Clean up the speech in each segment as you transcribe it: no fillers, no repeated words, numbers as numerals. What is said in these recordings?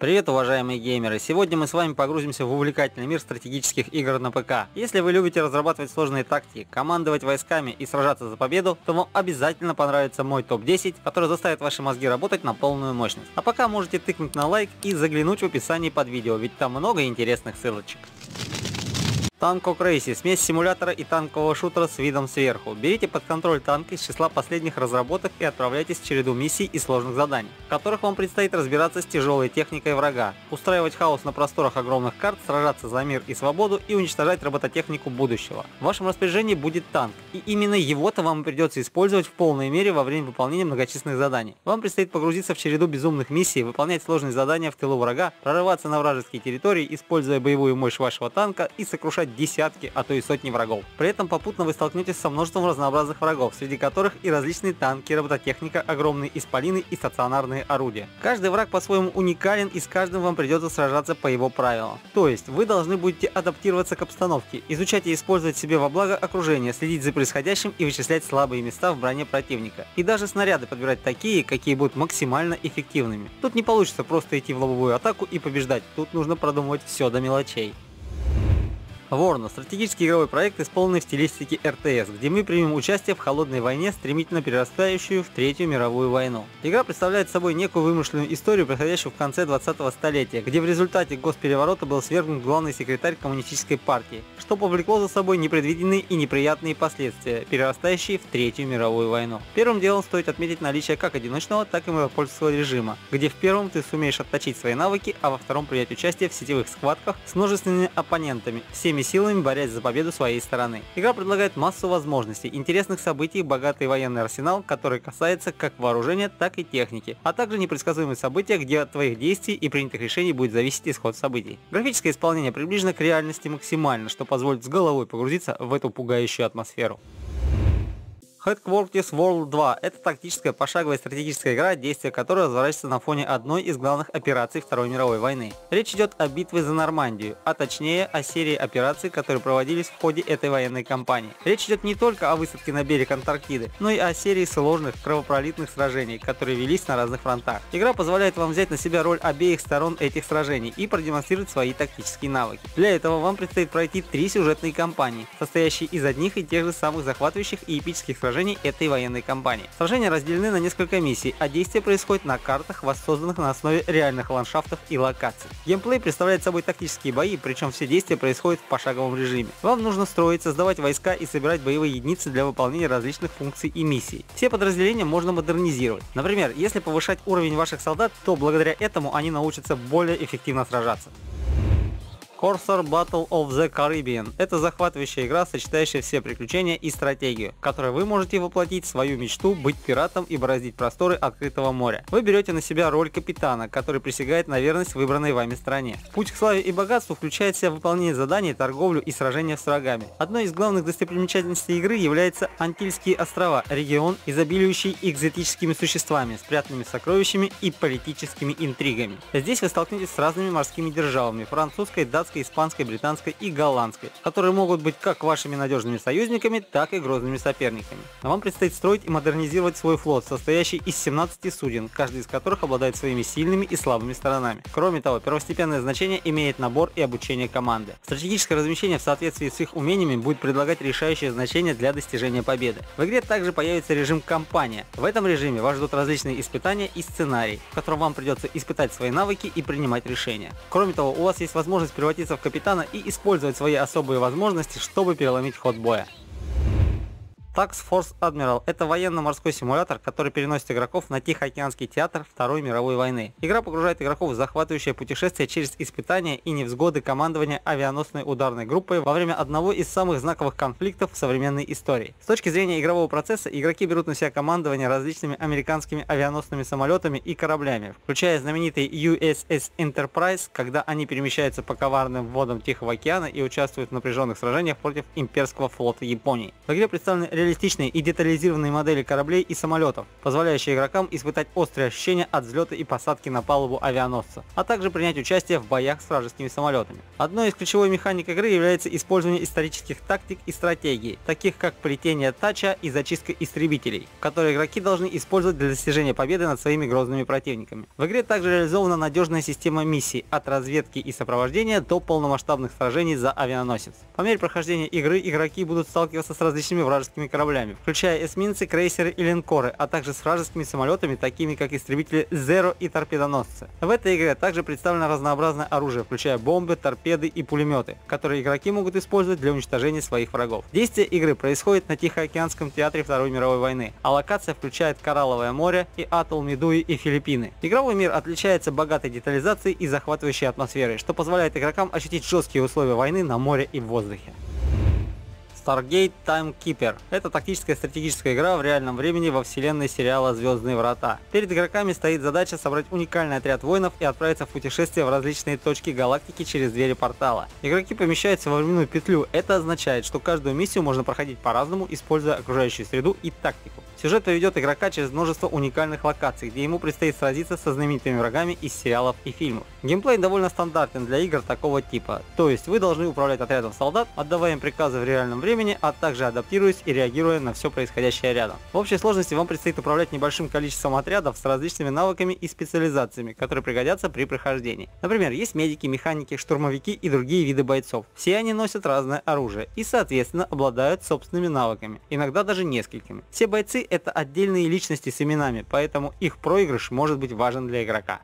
Привет, уважаемые геймеры! Сегодня мы с вами погрузимся в увлекательный мир стратегических игр на ПК. Если вы любите разрабатывать сложные тактики, командовать войсками и сражаться за победу, то вам обязательно понравится мой топ-10, который заставит ваши мозги работать на полную мощность. А пока можете тыкнуть на лайк и заглянуть в описание под видео, ведь там много интересных ссылочек. Tankocracy – смесь симулятора и танкового шутера с видом сверху. Берите под контроль танк из числа последних разработок и отправляйтесь в череду миссий и сложных заданий, в которых вам предстоит разбираться с тяжелой техникой врага, устраивать хаос на просторах огромных карт, сражаться за мир и свободу и уничтожать робототехнику будущего. В вашем распоряжении будет танк, и именно его-то вам придется использовать в полной мере во время выполнения многочисленных заданий. Вам предстоит погрузиться в череду безумных миссий, выполнять сложные задания в тылу врага, прорываться на вражеские территории, используя боевую мощь вашего танка и сокрушать десятки, а то и сотни врагов. При этом попутно вы столкнетесь со множеством разнообразных врагов, среди которых и различные танки, робототехника, огромные исполины и стационарные орудия. Каждый враг по-своему уникален, и с каждым вам придется сражаться по его правилам. То есть вы должны будете адаптироваться к обстановке, изучать и использовать себе во благо окружение, следить за происходящим и вычислять слабые места в броне противника. И даже снаряды подбирать такие, какие будут максимально эффективными. Тут не получится просто идти в лобовую атаку и побеждать, тут нужно продумывать все до мелочей. Warno – стратегический игровой проект, исполненный в стилистике RTS, где мы примем участие в холодной войне, стремительно перерастающую в Третью мировую войну. Игра представляет собой некую вымышленную историю, происходящую в конце 20-го столетия, где в результате госпереворота был свергнут главный секретарь коммунистической партии, что повлекло за собой непредвиденные и неприятные последствия, перерастающие в Третью мировую войну. Первым делом стоит отметить наличие как одиночного, так и миротворческого режима, где в первом ты сумеешь отточить свои навыки, а во втором принять участие в сетевых схватках с множественными оппонентами, всеми силами борясь за победу своей стороны. Игра предлагает массу возможностей, интересных событий, богатый военный арсенал, который касается как вооружения, так и техники, а также непредсказуемые события, где от твоих действий и принятых решений будет зависеть исход событий. Графическое исполнение приближено к реальности максимально, что позволит с головой погрузиться в эту пугающую атмосферу. Headquarters: World War II – это тактическая пошаговая стратегическая игра, действие которой разворачивается на фоне одной из главных операций Второй мировой войны. Речь идет о битве за Нормандию, а точнее о серии операций, которые проводились в ходе этой военной кампании. Речь идет не только о высадке на берег Антарктиды, но и о серии сложных кровопролитных сражений, которые велись на разных фронтах. Игра позволяет вам взять на себя роль обеих сторон этих сражений и продемонстрировать свои тактические навыки. Для этого вам предстоит пройти 3 сюжетные кампании, состоящие из одних и тех же самых захватывающих и эпических сражений этой военной кампании. Сражения разделены на несколько миссий, а действия происходят на картах, воссозданных на основе реальных ландшафтов и локаций. Геймплей представляет собой тактические бои, причем все действия происходят в пошаговом режиме. Вам нужно строить, создавать войска и собирать боевые единицы для выполнения различных функций и миссий. Все подразделения можно модернизировать. Например, если повышать уровень ваших солдат, то благодаря этому они научатся более эффективно сражаться. Corsairs Battle of the Caribbean – это захватывающая игра, сочетающая все приключения и стратегию, в которой вы можете воплотить свою мечту быть пиратом и бороздить просторы открытого моря. Вы берете на себя роль капитана, который присягает на верность выбранной вами стране. Путь к славе и богатству включает в себя выполнение заданий, торговлю и сражения с врагами. Одной из главных достопримечательностей игры является Антильские острова – регион, изобилующий экзотическими существами, спрятанными сокровищами и политическими интригами. Здесь вы столкнетесь с разными морскими державами – французской, датской, испанской, британской и голландской, которые могут быть как вашими надежными союзниками, так и грозными соперниками. А вам предстоит строить и модернизировать свой флот, состоящий из 17 суден, каждый из которых обладает своими сильными и слабыми сторонами. Кроме того, первостепенное значение имеет набор и обучение команды. Стратегическое размещение в соответствии с их умениями будет предлагать решающее значение для достижения победы. В игре также появится режим «Кампания». В этом режиме вас ждут различные испытания и сценарий, в котором вам придется испытать свои навыки и принимать решения. Кроме того, у вас есть возможность превратиться в капитана и использовать свои особые возможности, чтобы переломить ход боя. Task Force Admiral – это военно-морской симулятор, который переносит игроков на Тихоокеанский театр Второй мировой войны. Игра погружает игроков в захватывающее путешествие через испытания и невзгоды командования авианосной ударной группой во время одного из самых знаковых конфликтов в современной истории. С точки зрения игрового процесса, игроки берут на себя командование различными американскими авианосными самолетами и кораблями, включая знаменитый USS Enterprise, когда они перемещаются по коварным водам Тихого океана и участвуют в напряженных сражениях против имперского флота Японии. В игре представлены реалистичные и детализированные модели кораблей и самолетов, позволяющие игрокам испытать острые ощущения от взлета и посадки на палубу авианосца, а также принять участие в боях с вражескими самолетами. Одной из ключевой механик игры является использование исторических тактик и стратегий, таких как плетение тача и зачистка истребителей, которые игроки должны использовать для достижения победы над своими грозными противниками. В игре также реализована надежная система миссий от разведки и сопровождения до полномасштабных сражений за авианосец. По мере прохождения игры игроки будут сталкиваться с различными вражескими кораблями, включая эсминцы, крейсеры и линкоры, а также с вражескими самолетами, такими как истребители Zero и торпедоносцы. В этой игре также представлено разнообразное оружие, включая бомбы, торпеды и пулеметы, которые игроки могут использовать для уничтожения своих врагов. Действие игры происходит на Тихоокеанском театре Второй мировой войны, а локация включает Коралловое море и атолл Медуи и Филиппины. Игровой мир отличается богатой детализацией и захватывающей атмосферой, что позволяет игрокам ощутить жесткие условия войны на море и в воздухе. Stargate: Timekeeper – это тактическая стратегическая игра в реальном времени во вселенной сериала «Звездные врата». Перед игроками стоит задача собрать уникальный отряд воинов и отправиться в путешествие в различные точки галактики через двери портала. Игроки помещаются во временную петлю, это означает, что каждую миссию можно проходить по-разному, используя окружающую среду и тактику. Сюжет поведет игрока через множество уникальных локаций, где ему предстоит сразиться со знаменитыми врагами из сериалов и фильмов. Геймплей довольно стандартен для игр такого типа, то есть вы должны управлять отрядом солдат, отдавая им приказы в реальном времени, а также адаптируясь и реагируя на все происходящее рядом. В общей сложности вам предстоит управлять небольшим количеством отрядов с различными навыками и специализациями, которые пригодятся при прохождении. Например, есть медики, механики, штурмовики и другие виды бойцов. Все они носят разное оружие и, соответственно, обладают собственными навыками, иногда даже несколькими. Все бойцы — это отдельные личности с именами, поэтому их проигрыш может быть важен для игрока.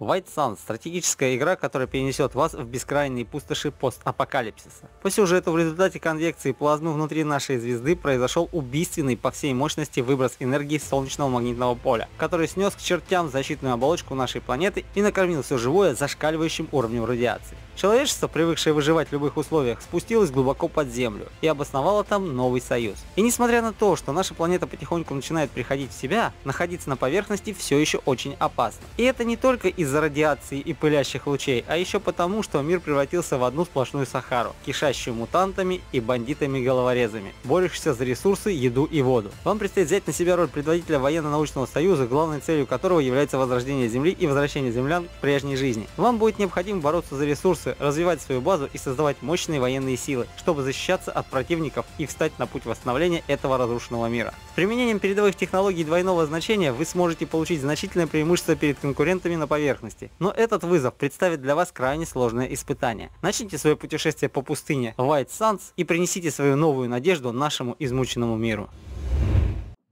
White Sands – стратегическая игра, которая перенесет вас в бескрайние пустоши постапокалипсиса. По сюжету в результате конвекции плазмы внутри нашей звезды произошел убийственный по всей мощности выброс энергии солнечного магнитного поля, который снес к чертям защитную оболочку нашей планеты и накормил все живое зашкаливающим уровнем радиации. Человечество, привыкшее выживать в любых условиях, спустилось глубоко под землю и обосновало там новый союз. И несмотря на то, что наша планета потихоньку начинает приходить в себя, находиться на поверхности все еще очень опасно. И это не только из-за радиации и пылящих лучей, а еще потому, что мир превратился в одну сплошную Сахару, кишащую мутантами и бандитами-головорезами, борющихся за ресурсы, еду и воду. Вам предстоит взять на себя роль предводителя военно-научного союза, главной целью которого является возрождение Земли и возвращение землян к прежней жизни. Вам будет необходимо бороться за ресурсы, развивать свою базу и создавать мощные военные силы, чтобы защищаться от противников и встать на путь восстановления этого разрушенного мира. С применением передовых технологий двойного значения вы сможете получить значительное преимущество перед конкурентами на поверхности, но этот вызов представит для вас крайне сложное испытание. Начните свое путешествие по пустыне White Sands и принесите свою новую надежду нашему измученному миру.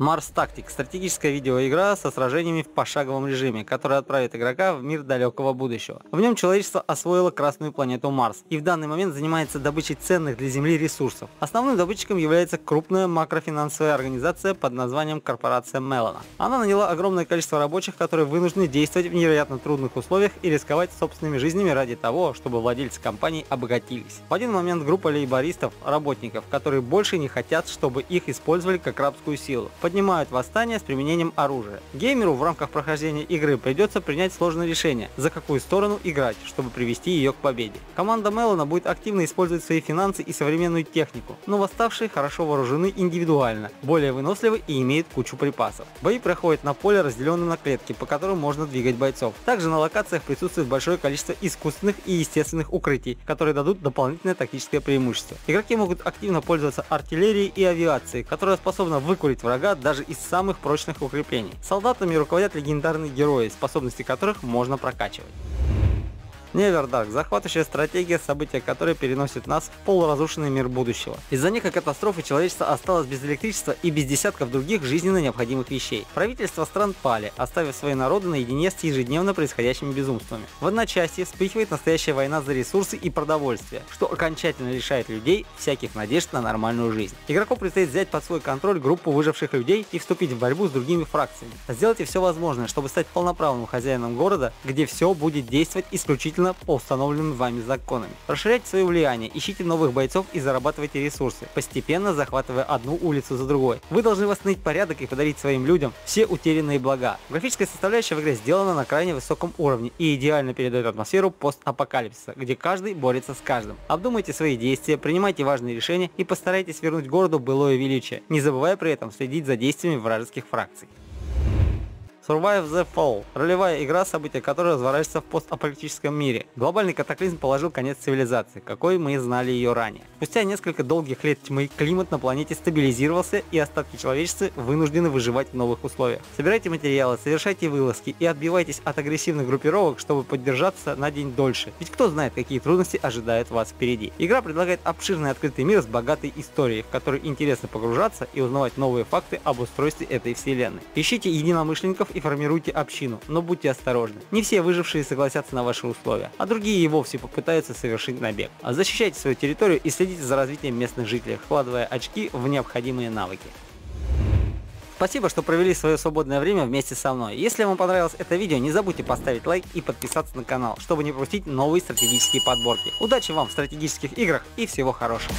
Mars Tactics – стратегическая видеоигра со сражениями в пошаговом режиме, которая отправит игрока в мир далекого будущего. В нем человечество освоило красную планету Марс и в данный момент занимается добычей ценных для Земли ресурсов. Основным добытчиком является крупная макрофинансовая организация под названием корпорация Мелана. Она наняла огромное количество рабочих, которые вынуждены действовать в невероятно трудных условиях и рисковать собственными жизнями ради того, чтобы владельцы компаний обогатились. В один момент группа лейбористов, работников, которые больше не хотят, чтобы их использовали как рабскую силу, поднимают восстание с применением оружия. Геймеру в рамках прохождения игры придется принять сложное решение, за какую сторону играть, чтобы привести ее к победе. Команда Мелана будет активно использовать свои финансы и современную технику, но восставшие хорошо вооружены индивидуально, более выносливы и имеют кучу припасов. Бои проходят на поле, разделенном на клетки, по которым можно двигать бойцов. Также на локациях присутствует большое количество искусственных и естественных укрытий, которые дадут дополнительное тактическое преимущество. Игроки могут активно пользоваться артиллерией и авиацией, которая способна выкурить врага даже из самых прочных укреплений. Солдатами руководят легендарные герои, способности которых можно прокачивать. Neverdark – захватывающая стратегия, события которой переносит нас в полуразрушенный мир будущего. Из-за некой катастрофы человечество осталось без электричества и без десятков других жизненно необходимых вещей. Правительства стран пали, оставив свои народы наедине с ежедневно происходящими безумствами. В одночасье вспыхивает настоящая война за ресурсы и продовольствие, что окончательно лишает людей всяких надежд на нормальную жизнь. Игроку предстоит взять под свой контроль группу выживших людей и вступить в борьбу с другими фракциями. Сделайте все возможное, чтобы стать полноправным хозяином города, где все будет действовать исключительно исключительно по установленным вами законам. Расширяйте свое влияние, ищите новых бойцов и зарабатывайте ресурсы, постепенно захватывая одну улицу за другой. Вы должны восстановить порядок и подарить своим людям все утерянные блага. Графическая составляющая в игре сделана на крайне высоком уровне и идеально передает атмосферу постапокалипсиса, где каждый борется с каждым. Обдумайте свои действия, принимайте важные решения и постарайтесь вернуть городу былое величие, не забывая при этом следить за действиями вражеских фракций. Survive the Fall – ролевая игра, события которой разворачиваются в постапокалиптическом мире. Глобальный катаклизм положил конец цивилизации, какой мы знали ее ранее. Спустя несколько долгих лет тьмы климат на планете стабилизировался, и остатки человечества вынуждены выживать в новых условиях. Собирайте материалы, совершайте вылазки и отбивайтесь от агрессивных группировок, чтобы поддержаться на день дольше, ведь кто знает, какие трудности ожидают вас впереди. Игра предлагает обширный открытый мир с богатой историей, в который интересно погружаться и узнавать новые факты об устройстве этой вселенной. Ищите единомышленников и формируйте общину, но будьте осторожны. Не все выжившие согласятся на ваши условия, а другие и вовсе попытаются совершить набег. Защищайте свою территорию и следите за развитием местных жителей, вкладывая очки в необходимые навыки. Спасибо, что провели свое свободное время вместе со мной. Если вам понравилось это видео, не забудьте поставить лайк и подписаться на канал, чтобы не пропустить новые стратегические подборки. Удачи вам в стратегических играх и всего хорошего.